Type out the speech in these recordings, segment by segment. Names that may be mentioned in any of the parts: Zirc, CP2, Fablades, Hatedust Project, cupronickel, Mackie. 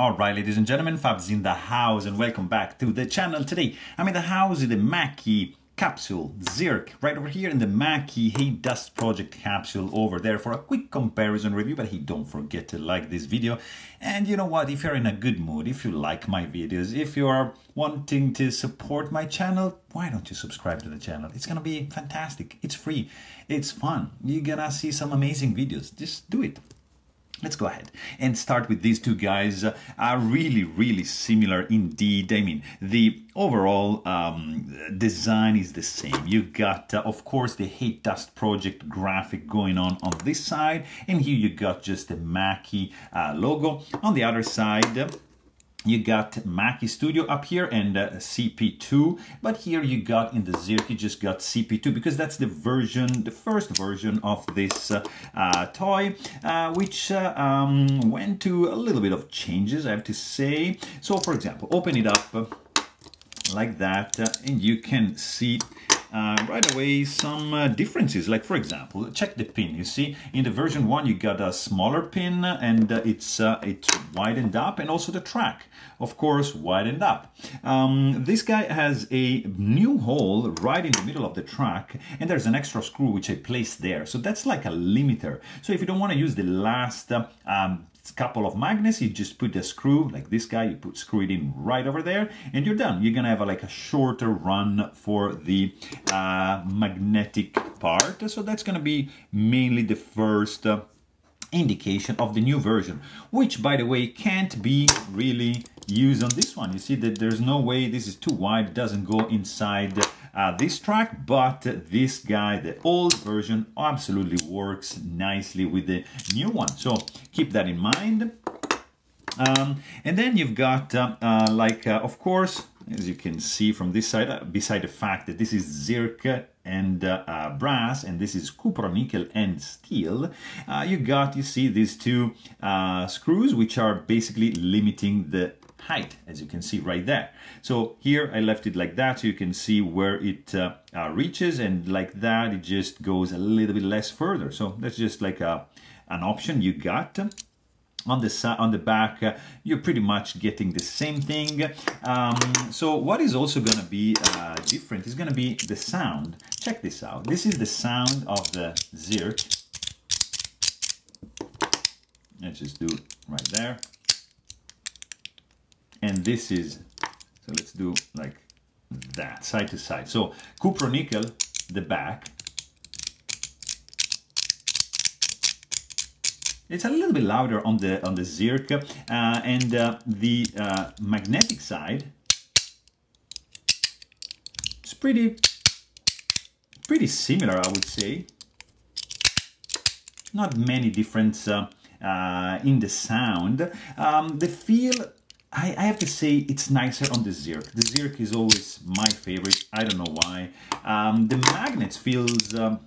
Alright, ladies and gentlemen, Fab's in the house and welcome back to the channel. Today I'm in the house of the Mackie capsule, Zirc, right over here, and the Mackie Hatedust Project capsule over there for a quick comparison review. But hey, don't forget to like this video. And you know what, if you're in a good mood, if you like my videos, if you are wanting to support my channel, why don't you subscribe to the channel? It's gonna be fantastic. It's free, it's fun. You're gonna see some amazing videos. Just do it. Let's go ahead and start with these two guys. Are really similar indeed. I mean, the overall design is the same. You got, of course, the Hatedust Project graphic going on this side, and here you got just the Mackie logo. On the other side, you got Mackie Studio up here and CP2, but here you got in the Zirc, you just got CP2 because that's the version, the first version of this toy, which went to a little bit of changes, I have to say. So, for example, open it up like that, and you can see right away some differences. Like, for example, check the pin. You see in the version 1 you got a smaller pin, and it's widened up, and also the track, of course, widened up. This guy has a new hole right in the middle of the track, and there's an extra screw which I placed there, so that's like a limiter. So if you don't want to use the last couple of magnets, you just put the screw like this guy, you put screw it in right over there, and you're done. You're gonna have a shorter run for the magnetic part. So that's gonna be mainly the first indication of the new version, which, by the way, can't be really used on this one. You see that there's no way, this is too wide, doesn't go inside this track, but this guy, the old version, absolutely works nicely with the new one, so keep that in mind. And then you've got of course, as you can see from this side, beside the fact that this is Zirc and brass, and this is cupronickel and steel, you see these two screws which are basically limiting the height, as you can see right there. So here I left it like that, so you can see where it reaches, and like that it just goes a little bit less further. So that's just like an option you got. On the side, on the back, you're pretty much getting the same thing. So what is also going to be different is going to be the sound. Check this out. This is the sound of the Zirc. Let's just do it right there. And this is, so let's do like that, side to side. So cupronickel, the back. It's a little bit louder on the Zirc, and the magnetic side. It's pretty similar, I would say. Not many differences in the sound. The feel, I have to say, it's nicer on the Zirc. The Zirc is always my favorite. I don't know why. The magnets feels a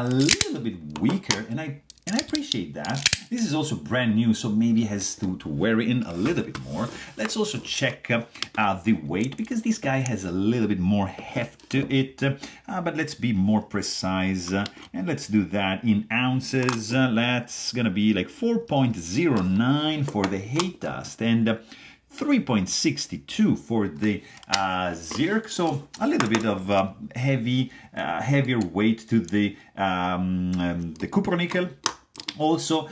little bit weaker, and I appreciate that. This is also brand new, so maybe has to wear in a little bit more. Let's also check the weight, because this guy has a little bit more heft to it. But let's be more precise, and let's do that in ounces. That's gonna be like 4.09 for the Hatedust, and 3.62 for the Zirc, so a little bit of heavier weight to the cupronickel. Also,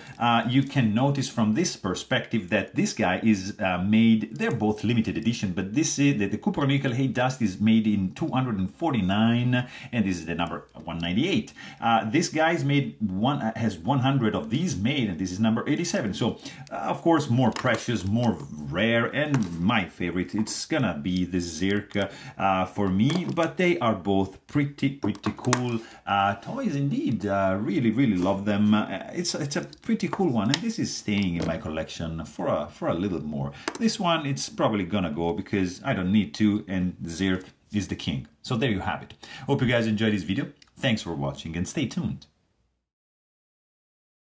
you can notice from this perspective that this guy is made, they're both limited edition, but this is the cupronickel Hatedust is made in 249, and this is the number 198. This guy is made, has 100 of these made, and this is number 87. So, of course, more precious, more rare, and my favorite, it's gonna be the Zirc for me, but they are both pretty cool toys indeed. Really love them. It's a pretty cool one, and this is staying in my collection for a little more. This one, it's probably gonna go because I don't need to, and Zirc is the king. So there you have it. Hope you guys enjoyed this video. Thanks for watching, and stay tuned.